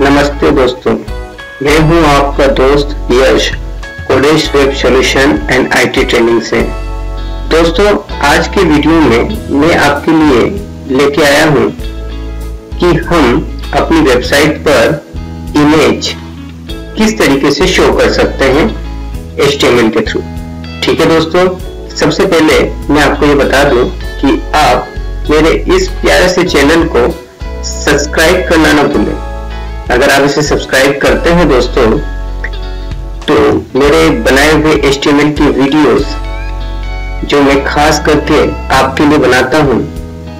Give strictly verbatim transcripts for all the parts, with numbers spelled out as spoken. नमस्ते दोस्तों, मैं हूं आपका दोस्त Yash Kodesh web solution and IT training से। दोस्तों, आज के वीडियो में मैं आपके लिए लेके आया हूं कि हम अपनी वेबसाइट पर इमेज किस तरीके से शो कर सकते हैं एच टी एम एल के थ्रू। ठीक है दोस्तों, सबसे पहले मैं आपको ये बता दूं कि आप मेरे इस प्यारे से चैनल को सब्सक्राइब करना ना भूलें। अगर आप इसे सब्सक्राइब करते हैं दोस्तों, तो मेरे बनाए हुए एच टी एम एल की वीडियोस जो मैं खास करके आपके लिए बनाता हूं,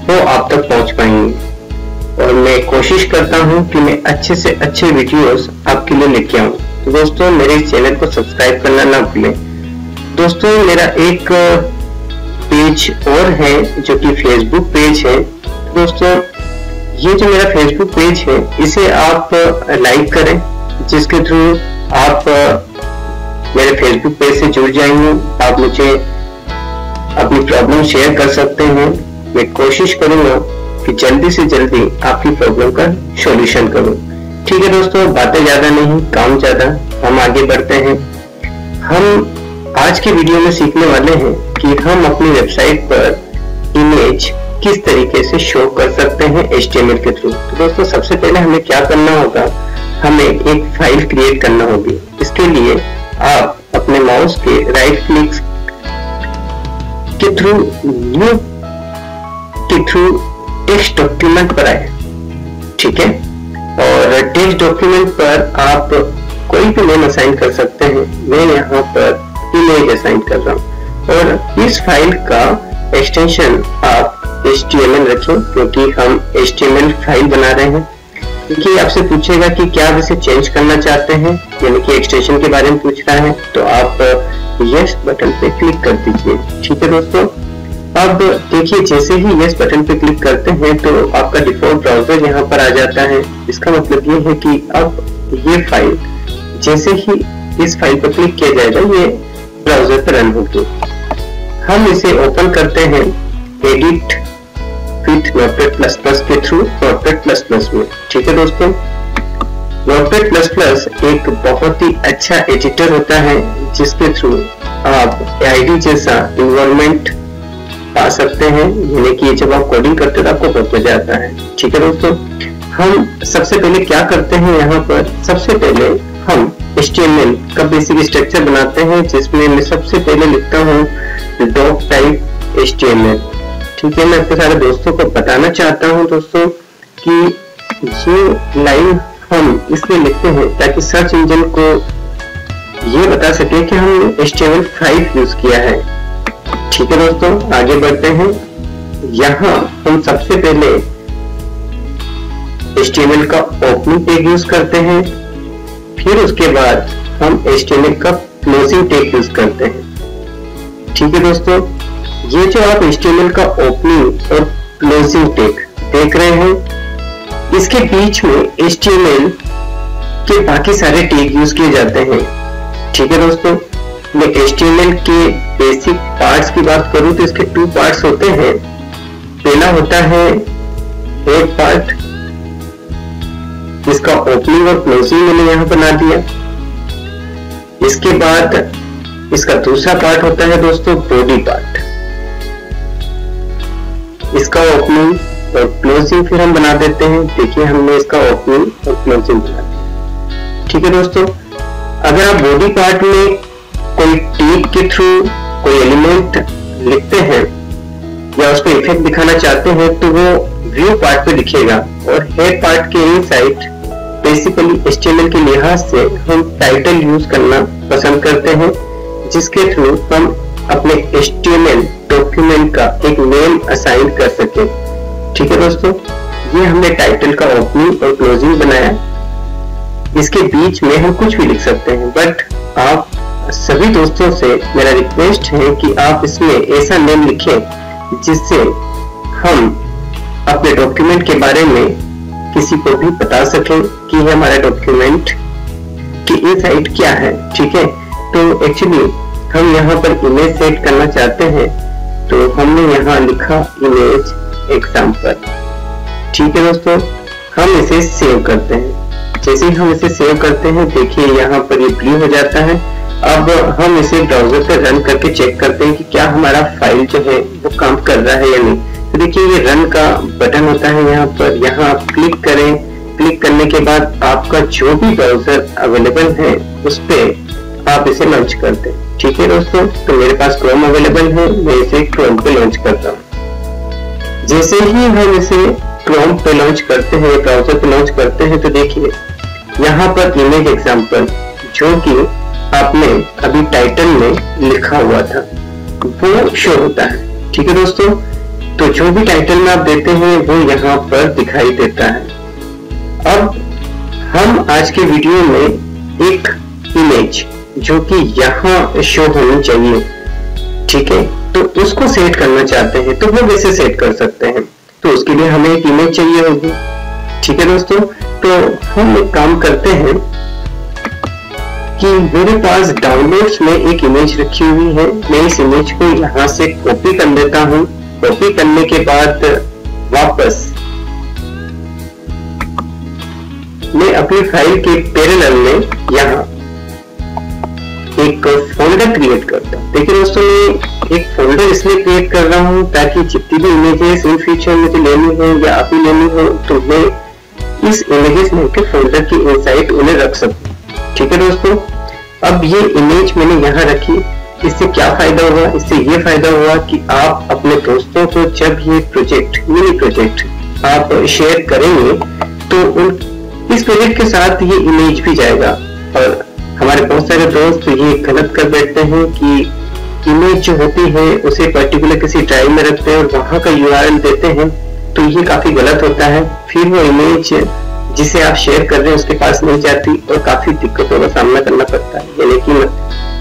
वो आप तक पहुंच पाएंगे। और मैं कोशिश करता हूं कि मैं अच्छे से अच्छे वीडियोस आपके लिए लेके आऊं। तो दोस्तों, मेरे इस चैनल को सब्सक्राइब करना ना भूलें। दोस्तों, मेरा एक पेज और है जो कि फेसबुक पेज है। दोस्तों, ये जो मेरा फेसबुक पेज है, इसे आप लाइक करें, जिसके थ्रू आप मेरे फेसबुक पेज से जुड़ जाएंगे। आप मुझे अपनी प्रॉब्लम शेयर कर सकते हैं। मैं कोशिश करूंगा कि जल्दी से जल्दी आपकी प्रॉब्लम का सॉल्यूशन करूं। ठीक है दोस्तों, बातें ज्यादा नहीं, काम ज्यादा, हम आगे बढ़ते हैं। हम आज के वीडियो में सीखने वाले हैं कि हम अपनी वेबसाइट पर इमेज किस तरीके से शो कर सकते हैं एच टी एम एल के थ्रू। तो दोस्तों, सबसे पहले हमें क्या करना होगा, हमें एक फाइल क्रिएट करना होगी। इसके लिए आप अपने माउस के राइट क्लिक के थ्रू न्यू के थ्रू टेक्स्ट डॉक्यूमेंट पर आए। ठीक है, और टेक्स्ट डॉक्यूमेंट पर आप कोई भी नेम असाइन कर सकते हैं। मैं यहाँ पर इमेज असाइन कर रहा हूँ, और इस फाइल का एक्सटेंशन आप एच टी एम एल रखें, क्योंकि हम H T M L file बना रहे हैं। क्योंकि आपसे पूछेगा कि क्या आप इसे चेंज करना चाहते हैं, यानी कि एक्सटेंशन के बारे में पूछ रहा है, तो आप यस बटन पे क्लिक कर दीजिए। ठीक है दोस्तों, अब देखिए, जैसे ही यस बटन पे क्लिक करते हैं तो आपका डिफॉल्ट ब्राउजर यहाँ पर आ जाता है। इसका मतलब ये है कि अब ये फाइल, जैसे ही इस फाइल पर क्लिक किया जाएगा, ये ब्राउजर पर रन होगी। हम इसे ओपन करते हैं edit with notepad plus plus के थ्रू नोटपैड प्लस प्लस में। ठीक है दोस्तों, नोटपैड प्लस प्लस एक बहुत ही अच्छा एडिटर होता है, जिसके थ्रू आप आई डी जैसा इन्वायरमेंट पा सकते हैं, यानी कि जब आप कोडिंग करते हैं तो आपको बहुत मजा आता है। ठीक है दोस्तों, हम सबसे पहले क्या करते हैं, यहाँ पर सबसे पहले हम एच टी एम एल का बेसिक स्ट्रक्चर बनाते हैं, जिसमें मैं सबसे पहले लिखता हूँ doctype H T M L. ठीक है, मैं आपके सारे दोस्तों को बताना चाहता हूं दोस्तों कि ये लाइन हम इसलिए लिखते हैं ताकि सर्च इंजन को ये बता सके कि हमने H T M L five use किया है। ठीक है दोस्तों, आगे बढ़ते हैं। यहाँ हम सबसे पहले एच टी एम एल का ओपनिंग टैग यूज करते हैं, फिर उसके बाद हम एच टी एम एल का क्लोजिंग टैग यूज करते हैं। ठीक है दोस्तों, ये जो आप एच टी एम एल का ओपनिंग और क्लोजिंग टैग देख रहे हैं, इसके बीच में एच टी एम एल के बाकी सारे टैग यूज किए जाते हैं। ठीक है दोस्तों, मैं एच टी एम एल के बेसिक पार्ट्स की बात करूं तो इसके टू पार्ट्स होते हैं। पहला होता है हेड पार्ट, जिसका ओपनिंग और क्लोजिंग मैंने यहाँ बना दिया। इसके बाद इसका दूसरा पार्ट होता है दोस्तों बॉडी पार्ट, इसका ओपनिंग और क्लोजिंग फिर हम बना देते हैं। देखिए, हमने इसका ओपनिंग और क्लोजिंग बना दिया। ठीक है दोस्तों, अगर आप बॉडी पार्ट में कोई टैग के थ्रू कोई एलिमेंट लिखते हैं या उस पर इफेक्ट दिखाना चाहते हैं, तो वो व्यू पार्ट पे दिखेगा। और हेड पार्ट के inside basically H T M L के लिहाज से हम टाइटल यूज करना पसंद करते हैं, जिसके थ्रू हम अपने H T M L document का एक नेम असाइन कर सके। ठीक है दोस्तों, ये हमने टाइटल का ओपनिंग और क्लोजिंग बनाया। इसके बीच में हम कुछ भी लिख सकते हैं, बट आप सभी दोस्तों से मेरा रिक्वेस्ट है कि आप इसमें ऐसा नेम लिखें जिससे हम अपने डॉक्यूमेंट के बारे में किसी को भी बता सकें कि हमारा डॉक्यूमेंट की इनसाइड क्या है। ठीक है, तो एक्चुअली हम यहाँ पर इमेज सेट करना चाहते हैं, तो हमने यहाँ लिखा इमेज एग्जाम्पल। ठीक है दोस्तों, हम इसे सेव करते हैं। जैसे ही हम इसे सेव करते हैं, देखिए यहाँ पर ये ब्लू हो जाता है। अब हम इसे ब्राउजर पर रन करके चेक करते हैं कि क्या हमारा फाइल जो है वो काम कर रहा है या नहीं। तो देखिए ये रन का बटन होता है यहाँ पर, यहाँ आप क्लिक करें। क्लिक करने के बाद आपका जो भी ब्राउजर अवेलेबल है उस पर आप इसे लॉन्च कर दें। ठीक है दोस्तों, तो मेरे पास क्रोम अवेलेबल है, मैं इसे क्रोम पे लॉन्च करता हूँ। जैसे ही हम इसे क्रोम पे लॉन्च करते हैं, ब्राउजर पे लॉन्च करते हैं, तो देखिए यहाँ पर इमेज एग्जांपल जो कि आपने अभी टाइटल में लिखा हुआ था वो शो होता है। ठीक है दोस्तों, तो जो भी टाइटल में आप देते हैं वो यहाँ पर दिखाई देता है। अब हम आज के वीडियो में एक इमेज जो कि यहाँ शो होनी चाहिए, ठीक है, तो उसको सेट करना चाहते हैं, तो वो कैसे सेट कर सकते हैं। तो उसके लिए हमें एक इमेज चाहिए होगी। ठीक है दोस्तों, तो हम एक काम करते हैं कि मेरे पास डाउनलोड्स में एक इमेज रखी हुई है, मैं इस इमेज को यहाँ से कॉपी कर लेता हूँ। कॉपी करने के बाद वापस मैं अपनी फाइल के पैरेलल में यहाँ एक फोल्डर क्रिएट करता हूँ। देखिए दोस्तों, मैं एक फोल्डर इसलिए क्रिएट कर रहा हूँ ताकि जितनी भी इमेजेस इन फ्यूचर मुझे लेनी हो या अभी लेनी हो तो मैं इस इमेजेस में के फोल्डर की इनसाइड उन्हें रख सकूँ। ठीक है दोस्तों, अब ये इमेज मैंने यहाँ रखी, इससे क्या फायदा हुआ? इससे ये फायदा हुआ कि आप अपने दोस्तों को जब ये प्रोजेक्ट मिनी प्रोजेक्ट आप शेयर करेंगे तो उन इस प्रोजेक्ट के साथ ये इमेज भी जाएगा। और हमारे बहुत सारे दोस्त ये गलत कर बैठते हैं कि इमेज जो होती है उसे पर्टिकुलर किसी ड्राइव में रखते हैं और वहां का यूआरएल देते हैं, तो ये काफी गलत होता है। फिर वो इमेज जिसे आप शेयर कर रहे हैं उसके पास नहीं जाती और काफी दिक्कतों का सामना करना पड़ता है, यानी कि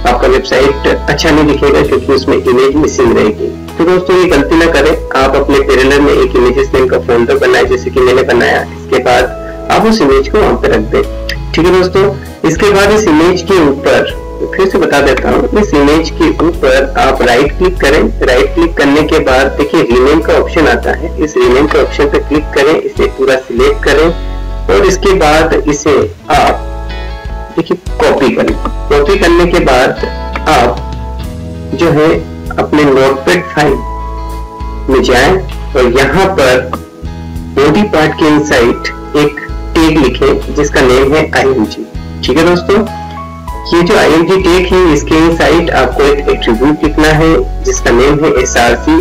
आपका वेबसाइट अच्छा नहीं दिखेगा क्योंकि उसमें इमेज मिसिंग रहेगी। तो दोस्तों ये गलती ना करें, आप अपने पैरेलल में एक इमेजेस नेम का फोल्डर बनाए जैसे कि मैंने बनाया। इसके बाद आप उस इमेज को वहां पर रख दें। ठीक है दोस्तों, इसके बाद इस इमेज के ऊपर फिर से बता देता हूँ, इस इमेज के ऊपर आप राइट क्लिक करें। राइट क्लिक करने के बाद देखिए रीनेम का ऑप्शन आता है, इस रीनेम के ऑप्शन पर क्लिक करें, इसे पूरा सिलेक्ट करें और इसके बाद इसे आप देखिए कॉपी करें। कॉपी करने के बाद आप जो है अपने नोटपैड फाइल में जाएं और यहाँ पर बॉडी पार्ट के इनसाइड एक टैग लिखें जिसका नेम है आईएनजी। ठीक है दोस्तों, ये जो आईएनजी टैग है इसके इनसाइड आपको एक एट्रीब्यूट लिखना है जिसका नेम है एसआरसी।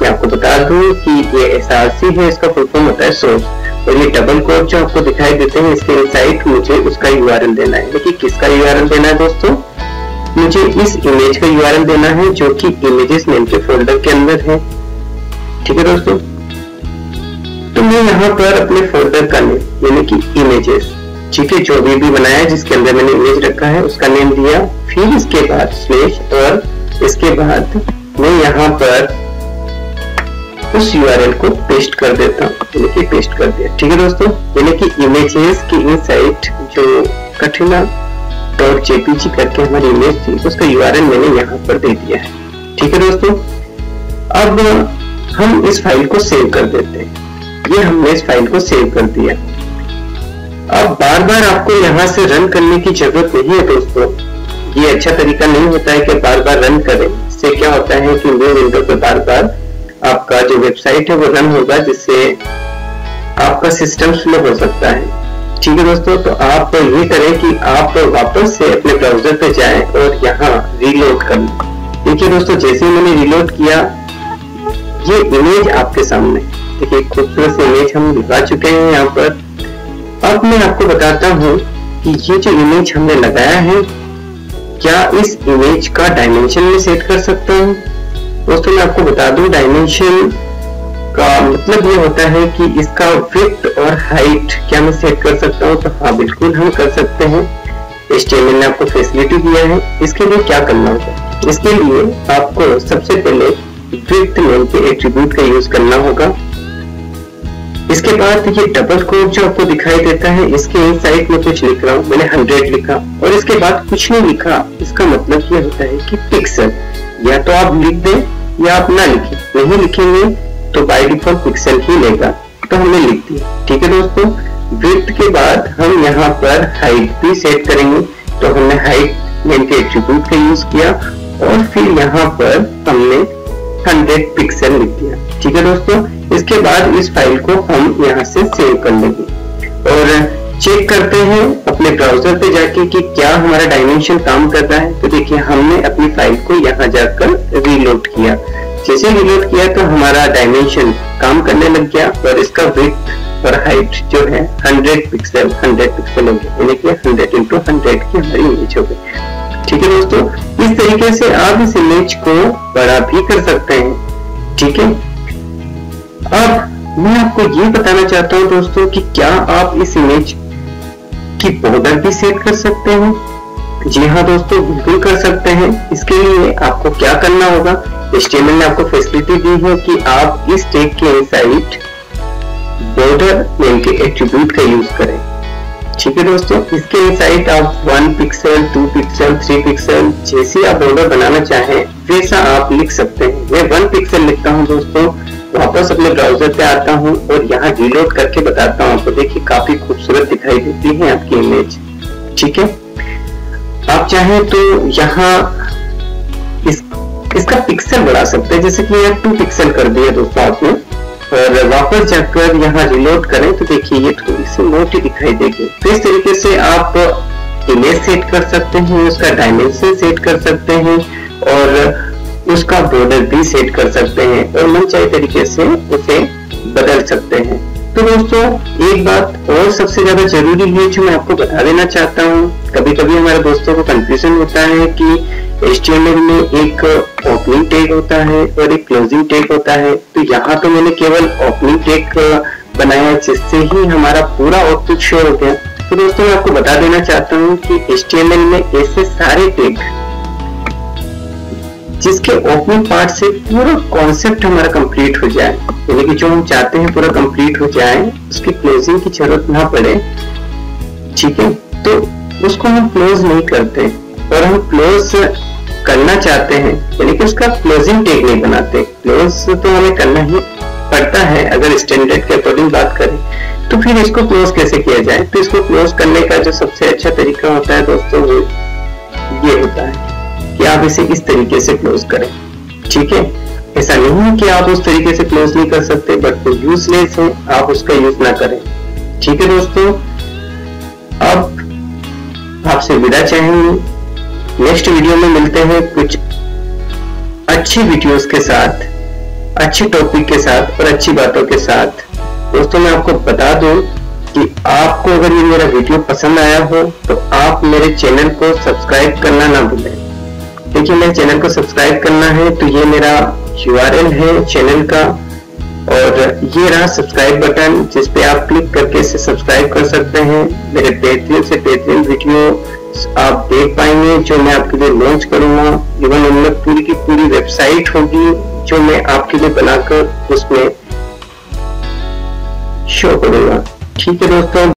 मैं आपको बता दूं कि ये एसआरसी है, इसका फुल फॉर्म होता है सोर्स। और ये डबल कोट जो आपको दिखाई देते हैं इसके इनसाइड मुझे उसका यूआरएल देना है। देखिए किसका यूआरएल देना है दोस्तों, मुझे इस इमेज का यूआरएल देना है जो कि इमेजेस नेम के फोल्डर के अंदर है। ठीक है दोस्तों, तो मैं यहाँ पर अपने फोल्डर का नेम यानी कि इमेजेस, ठीक है, जो भी भी बनाया जिसके अंदर मैंने इमेज रखा है उसका नेम दिया। फिर इसके बाद स्लैश और इसके बाद मैं यहाँ पर उस यूआरएल को पेस्ट कर देता हूँ, यानी कि पेस्ट कर दिया। ठीक है दोस्तों, यानी कि इमेजेस की इनसाइड जो कठिना डॉट जेपीजी करके हमारी इमेज थी उसका यूआरएल मैंने यहाँ पर दे दिया है। ठीक है दोस्तों, अब हम इस फाइल को सेव कर देते हैं। ये हमने इस फाइल को सेव कर दिया। अब बार बार आपको यहाँ से रन करने की जरूरत नहीं है दोस्तों, ये अच्छा तरीका नहीं होता है कि बार बार रन करें। इससे क्या होता है कि न्यू विंडो पर बार बार आपका जो वेबसाइट है वो रन होगा जिससे आपका सिस्टम स्लो हो सकता है। ठीक है दोस्तों, तो आप ये करें कि आप वापस से अपने ब्राउजर पे जाएं और यहाँ रीलोड कर लें। देखिए दोस्तों, जैसे ही मैंने रीलोड किया ये इमेज आपके सामने, देखिए खूबसूरत सी इमेज हम लगा चुके हैं यहाँ पर। अब मैं आपको बताता हूँ कि ये जो इमेज हमने लगाया है क्या इस इमेज का डायमेंशन में सेट कर सकता हूँ। दोस्तों मैं आपको बता दूं, डायमेंशन का मतलब ये होता है कि इसका विड्थ और हाइट क्या मैं सेट कर सकता हूँ। तो हाँ बिल्कुल हम कर सकते हैं, एचटीएमएल ने आपको फैसिलिटी दिया है। इसके लिए क्या करना होगा, इसके लिए आपको सबसे पहले विड्थ नाम के एट्रीब्यूट का यूज करना होगा। इसके बाद ये डबल कोट जो आपको दिखाई देता है इसके इनसाइड में कुछ लिख रहा हूँ, मैंने हंड्रेड लिखा और इसके बाद कुछ नहीं लिखा। इसका मतलब ये होता है कि पिक्सल, या तो आप लिख दें या आप ना लिखें, नहीं लिखेंगे तो बाय डिफॉल्ट पिक्सल ही लेगा। तो हमने लिख दिया। ठीक है दोस्तों, विड्थ के बाद हम यहाँ पर हाइट भी सेट करेंगे, तो हमने हाइट नेम के एट्रीब्यूट का यूज किया और फिर यहाँ पर हमने हंड्रेड पिक्सल लिख दिया। ठीक है दोस्तों, इसके बाद इस फाइल को हम यहाँ से सेव कर लेंगे और चेक करते हैं अपने ब्राउजर पे जाके कि क्या हमारा डायमेंशन काम कर रहा है। तो देखिए हमने अपनी फाइल को यहाँ जाकर रीलोड किया, जैसे रीलोड किया तो हमारा डायमेंशन काम करने लग गया और इसका विड्थ और हाइट जो है हंड्रेड पिक्सल हंड्रेड पिक्सल हो गया, यानी कि हंड्रेड इंटू हंड्रेड की हमारी इमेज हो गई। ठीक है दोस्तों, इस तरीके से आप इस इमेज को बड़ा भी कर सकते हैं। ठीक है, अब मैं आपको ये बताना चाहता हूँ दोस्तों कि क्या आप इस इमेज की बॉर्डर भी सेट कर सकते हैं। जी हाँ दोस्तों, बिल्कुल कर सकते हैं। इसके लिए आपको क्या करना होगा, एच टी एम एल ने आपको फैसिलिटी दी है कि आप इस टैग के इनसाइड बॉर्डर नेम के एट्रीब्यूट का यूज करें। ठीक है दोस्तों, इसके इनसाइड आप one pixel, two pixel, three pixel जैसी आप बॉर्डर बनाना चाहें वैसा आप लिख सकते हैं। मैं वन पिक्सल लिखता हूँ दोस्तों, वापस अपने ब्राउजर पे आता हूँ और यहाँ रीलोड करके बताता हूँ आपको। देखिए काफी खूबसूरत दिखाई देती है आपकी इमेज। ठीक है, आप चाहें तो यहाँ इस, इसका पिक्सल बढ़ा सकते हैं, जैसे कि यहाँ टू पिक्सल कर दिया दोस्तों आपने, और वापस जाकर यहाँ रिलोड करें तो देखिए ये थोड़ी सी मोटी दिखाई देगी। तो इस तरीके से आप इमेज सेट कर सकते हैं, उसका डायमेंशन सेट कर सकते हैं और उसका बॉर्डर भी सेट कर सकते हैं और मनचाहे तरीके से उसे बदल सकते हैं। तो दोस्तों एक बात और सबसे ज्यादा जरूरी है जो मैं आपको बता देना चाहता हूँ, कभी कभी हमारे दोस्तों को कंफ्यूजन होता है कि एच टी एम एल में एक ओपनिंग टैग होता है और एक क्लोजिंग टैग होता है। तो यहाँ पे मैंने केवल ओपनिंग टैग बनाया जिससे ही हमारा पूरा आउटपुट शो हो गया। तो दोस्तों मैं आपको बता देना चाहता हूँ कि एच टी एम एल में ऐसे सारे टैग जिसके ओपनिंग पार्ट से पूरा कॉन्सेप्ट हमारा कंप्लीट हो जाए, यानी कि जो हम चाहते हैं पूरा कंप्लीट हो जाए, उसकी क्लोजिंग की जरूरत ना पड़े। ठीक है, तो उसको हम क्लोज नहीं करते और हम क्लोज करना चाहते हैं, यानी कि उसका क्लोजिंग टैग नहीं बनाते। क्लोज तो हमें करना ही पड़ता है अगर स्टैंडर्ड के अकॉर्डिंग बात करें। तो फिर इसको क्लोज कैसे किया जाए, तो इसको क्लोज करने का जो सबसे अच्छा तरीका होता है दोस्तों वो ये होता है कि आप इसे इस तरीके से क्लोज करें। ठीक है, ऐसा नहीं है कि आप उस तरीके से क्लोज नहीं कर सकते, बट वो यूजलेस है, आप उसका यूज ना करें। ठीक है दोस्तों, अब आपसे विदा चाहेंगे, नेक्स्ट वीडियो में मिलते हैं कुछ अच्छी वीडियोस के साथ, अच्छे टॉपिक के साथ और अच्छी बातों के साथ। दोस्तों मैं आपको बता दूं कि आपको अगर ये मेरा वीडियो पसंद आया हो तो आप मेरे चैनल को सब्सक्राइब करना ना भूलें। देखिए मेरे चैनल को सब्सक्राइब करना है तो ये मेरा यू आर एल है चैनल का और ये रहा सब्सक्राइब बटन जिसपे आप क्लिक करके इसे सब्सक्राइब कर सकते हैं। मेरे बेहतरीन से बेहतरीन वीडियो आप देख पाएंगे जो मैं आपके लिए लॉन्च करूंगा। इवन उनमें पूरी की पूरी वेबसाइट होगी जो मैं आपके लिए बनाकर उसमें शो करूंगा। ठीक है दोस्तों।